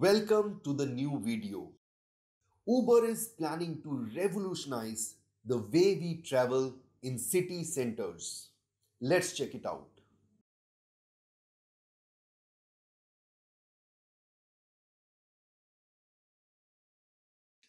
Welcome to the new video. Uber is planning to revolutionize the way we travel in city centers. Let's check it out.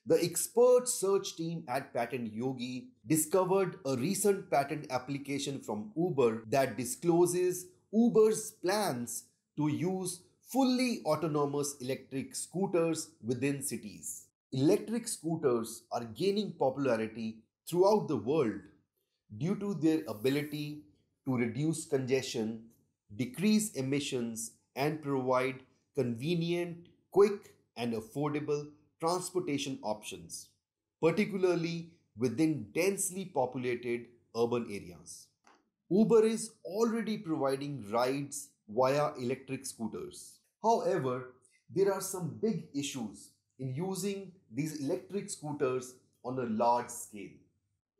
The expert search team at Patent Yogi discovered a recent patent application from Uber that discloses Uber's plans to use fully autonomous electric scooters within cities. Electric scooters are gaining popularity throughout the world due to their ability to reduce congestion, decrease emissions, and provide convenient, quick, and affordable transportation options, particularly within densely populated urban areas. Uber is already providing rides via electric scooters. However, there are some big issues in using these electric scooters on a large scale.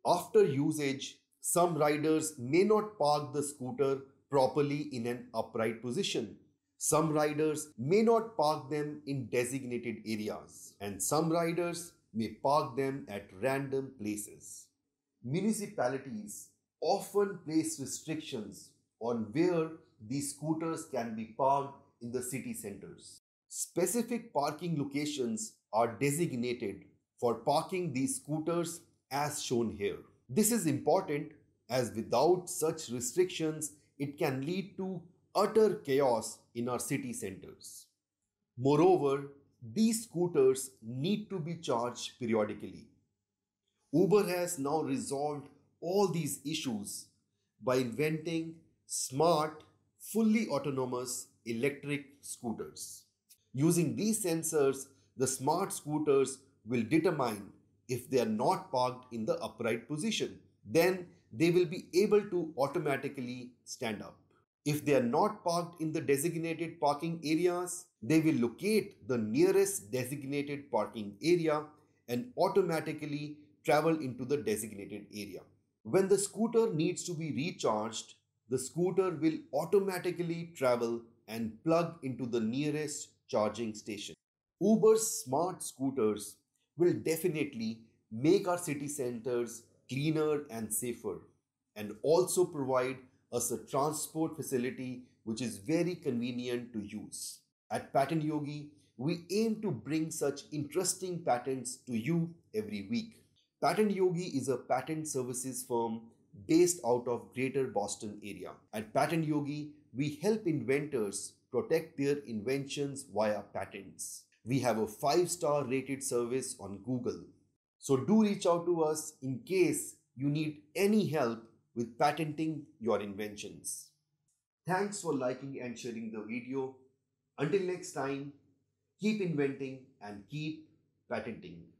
After usage, some riders may not park the scooter properly in an upright position. Some riders may not park them in designated areas, and some riders may park them at random places. Municipalities often place restrictions on where these scooters can be parked in the city centers. Specific parking locations are designated for parking these scooters as shown here. This is important as without such restrictions, it can lead to utter chaos in our city centers. Moreover, these scooters need to be charged periodically. Uber has now resolved all these issues by inventing smart, fully autonomous electric scooters. Using these sensors, the smart scooters will determine if they are not parked in the upright position. Then they will be able to automatically stand up. If they are not parked in the designated parking areas, they will locate the nearest designated parking area and automatically travel into the designated area. When the scooter needs to be recharged, the scooter will automatically travel and plug into the nearest charging station. Uber's smart scooters will definitely make our city centers cleaner and safer, and also provide us a transport facility which is very convenient to use. At Patent Yogi, we aim to bring such interesting patents to you every week. Patent Yogi is a patent services firm based out of Greater Boston area. At Patent Yogi, we help inventors protect their inventions via patents. We have a 5-star rated service on Google. So do reach out to us in case you need any help with patenting your inventions. Thanks for liking and sharing the video. Until next time, keep inventing and keep patenting.